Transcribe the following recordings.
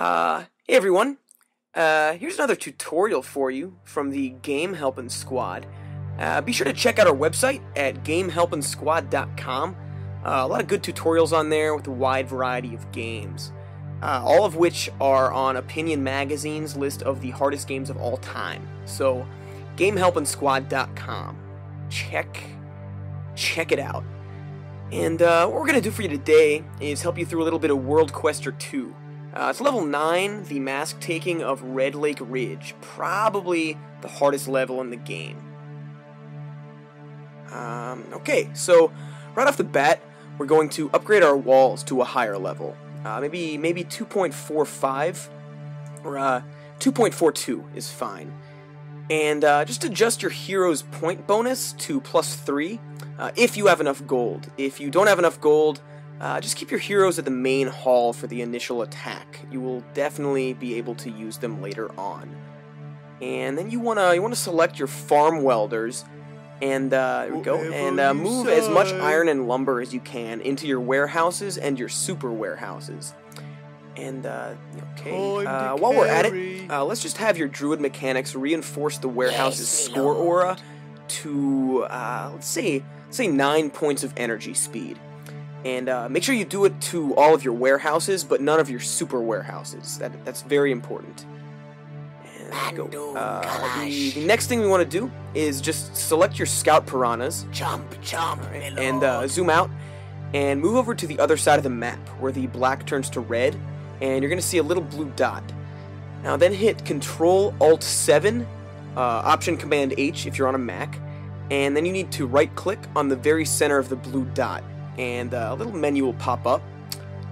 Hey everyone, here's another tutorial for you from the Game Helpin' Squad. Be sure to check out our website at GameHelpinSquad.com. A lot of good tutorials on there with a wide variety of games, all of which are on Opinion Magazine's list of the hardest games of all time. So, GameHelpinSquad.com. Check it out. And what we're going to do for you today is help you through a little bit of World Quester 2. It's level 9, the Mask-Taking of Red Lake Ridge, probably the hardest level in the game. Okay, so right off the bat, we're going to upgrade our walls to a higher level. Maybe 2.45 or 2.42 is fine. And just adjust your hero's point bonus to +3 if you have enough gold. If you don't have enough gold, just keep your heroes at the main hall for the initial attack. You will definitely be able to use them later on. And then you wanna select your farm welders, and there we go. And move as much iron and lumber as you can into your warehouses and your super warehouses. And, okay, while we're at it, let's just have your druid mechanics reinforce the warehouse's score aura to, let's say 9 points of energy speed. And make sure you do it to all of your warehouses, but none of your super warehouses. That's very important. And there we go. The next thing we want to do is just select your Scout Piranhas. Jump, right, and zoom out, and move over to the other side of the map, where the black turns to red, and you're going to see a little blue dot. Now then hit Control-Alt-7, Option-Command-H if you're on a Mac, and then you need to right-click on the very center of the blue dot, and a little menu will pop up.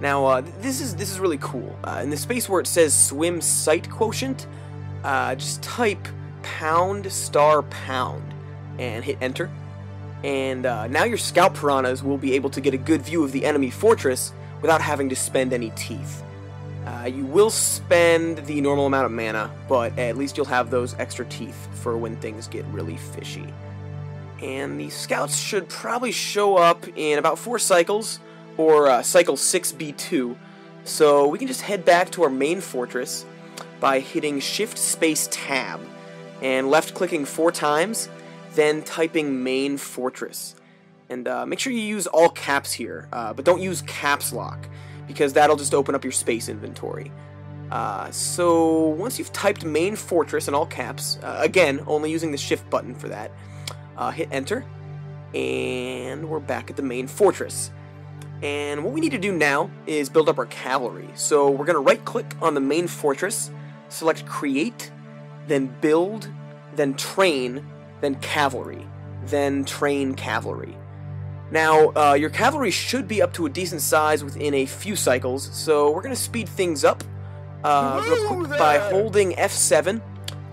Now this is really cool. In the space where it says Swim Sight Quotient, just type £## and hit enter. And now your Scout Piranhas will be able to get a good view of the enemy fortress without having to spend any teeth. You will spend the normal amount of mana, but at least you'll have those extra teeth for when things get really fishy. And the scouts should probably show up in about 4 cycles, or cycle 6B2, so we can just head back to our main fortress by hitting Shift-Space-Tab, and left-clicking 4 times, then typing Main Fortress. And make sure you use all caps here, but don't use Caps Lock, because that'll just open up your space inventory. So once you've typed Main Fortress in all caps, again, only using the Shift button for that, hit enter, and we're back at the main fortress. And what we need to do now is build up our cavalry. So we're going to right-click on the main fortress, select Create, then Build, then Cavalry, then Train Cavalry. Now, your cavalry should be up to a decent size within a few cycles, so we're going to speed things up real quick by holding F7,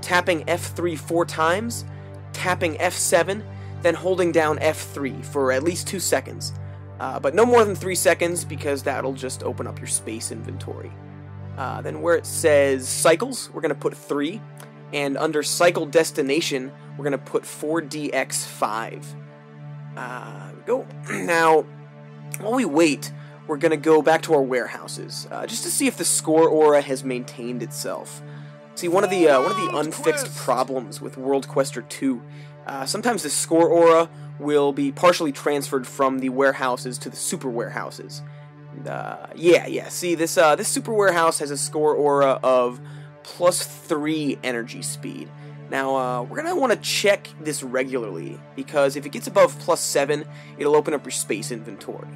tapping F3 4 times, tapping F7, then holding down F3 for at least 2 seconds. But no more than 3 seconds, because that'll just open up your space inventory. Then where it says Cycles, we're going to put 3, and under Cycle Destination, we're going to put 4DX5. There we go. Now, while we wait, we're going to go back to our warehouses, just to see if the score aura has maintained itself. See, one of the unfixed problems with World Quester 2, sometimes the score aura will be partially transferred from the warehouses to the super warehouses. And, yeah. See, this super warehouse has a score aura of +3 energy speed. Now we're gonna want to check this regularly, because if it gets above +7, it'll open up your space inventory.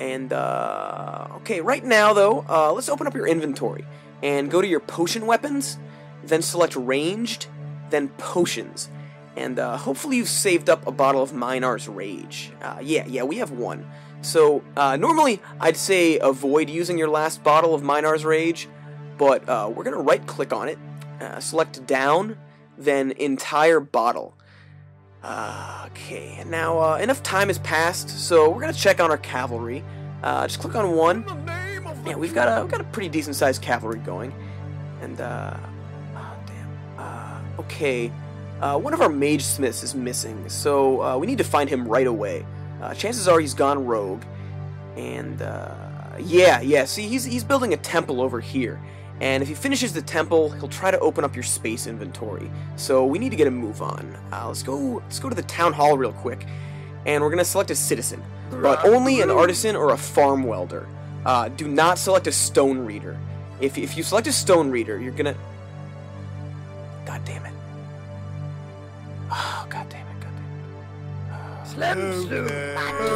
And okay, right now though, let's open up your inventory. And go to your potion weapons, then select ranged, then potions, and hopefully you've saved up a bottle of Minar's Rage. Yeah, we have one. So normally I'd say avoid using your last bottle of Minar's Rage, but we're gonna right-click on it, select down, then entire bottle. Okay, and now enough time has passed, so we're gonna check on our cavalry. Just click on one. Yeah, we've got a pretty decent sized cavalry going, and okay, one of our mage smiths is missing, so we need to find him right away. Chances are he's gone rogue, and yeah, see, he's building a temple over here, And if he finishes the temple, he'll try to open up your space inventory. So we need to get a move on. Let's go to the town hall real quick, and we're gonna select a citizen, but only an artisan or a farm welder. Do not select a stone reader. If you select a stone reader, you're gonna... God damn it. Oh, God damn it. Slim Sloop.